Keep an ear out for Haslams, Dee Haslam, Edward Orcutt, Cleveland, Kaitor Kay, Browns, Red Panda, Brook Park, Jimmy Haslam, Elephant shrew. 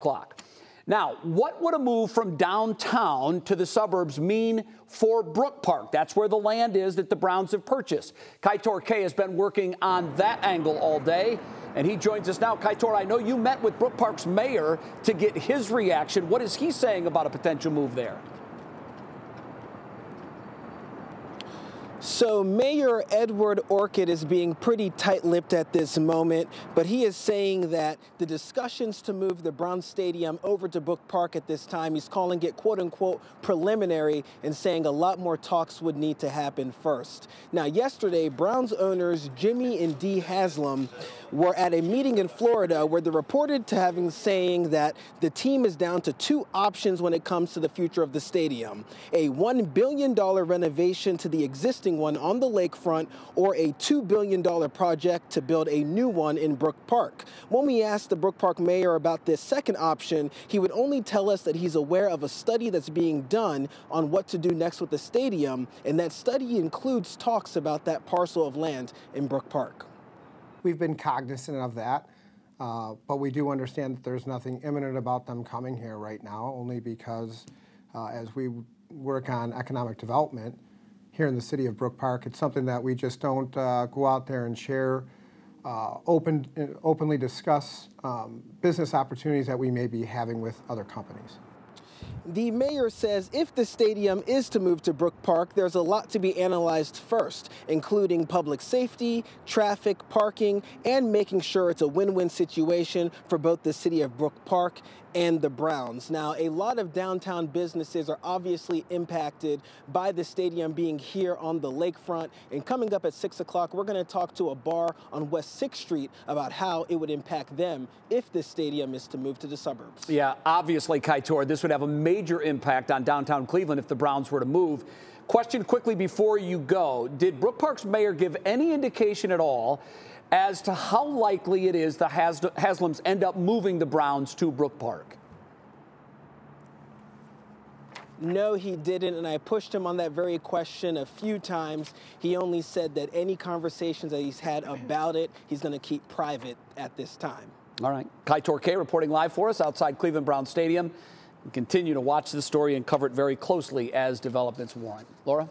clock. Now, what would a move from downtown to the suburbs mean for Brook Park? That's where the land is that the Browns have purchased. Kaitor Kay has been working on that angle all day, and he joins us now. Kaitor, I know you met with Brook Park's mayor to get his reaction. What is he saying about a potential move there? So Mayor Edward Orcutt is being pretty tight-lipped at this moment, but he is saying that the discussions to move the Browns Stadium over to Brook Park at this time, he's calling it quote-unquote preliminary and saying a lot more talks would need to happen first. Now yesterday, Browns owners Jimmy and Dee Haslam were at a meeting in Florida where they're reported to having saying that the team is down to two options when it comes to the future of the stadium, a $1 billion renovation to the existing one on the lakefront or a $2 billion project to build a new one in Brook Park. When we asked the Brook Park mayor about this second option, he would only tell us that he's aware of a study that's being done on what to do next with the stadium, and that study includes talks about that parcel of land in Brook Park. We've been cognizant of that, but we do understand that there's nothing imminent about them coming here right now, only because as we work on economic development here in the city of Brook Park, it's something that we just don't go out there and share, openly discuss business opportunities that we may be having with other companies. The mayor says if the stadium is to move to Brook Park, there's a lot to be analyzed first, including public safety, traffic, parking, and making sure it's a win-win situation for both the city of Brook Park and the Browns. Now, a lot of downtown businesses are obviously impacted by the stadium being here on the lakefront. And coming up at 6 o'clock, we're going to talk to a bar on West 6th Street about how it would impact them if this stadium is to move to the suburbs. Yeah, obviously, Kaitor, this would have a major impact on downtown Cleveland if the Browns were to move. Question quickly before you go, did Brook Park's mayor give any indication at all as to how likely it is the Haslams end up moving the Browns to Brook Park? No, he didn't, and I pushed him on that very question a few times. He only said that any conversations that he's had about it, he's going to keep private at this time. All right. Kaitor Kay reporting live for us outside Cleveland Browns Stadium. Continue to watch the story and cover it very closely as developments warrant. Laura?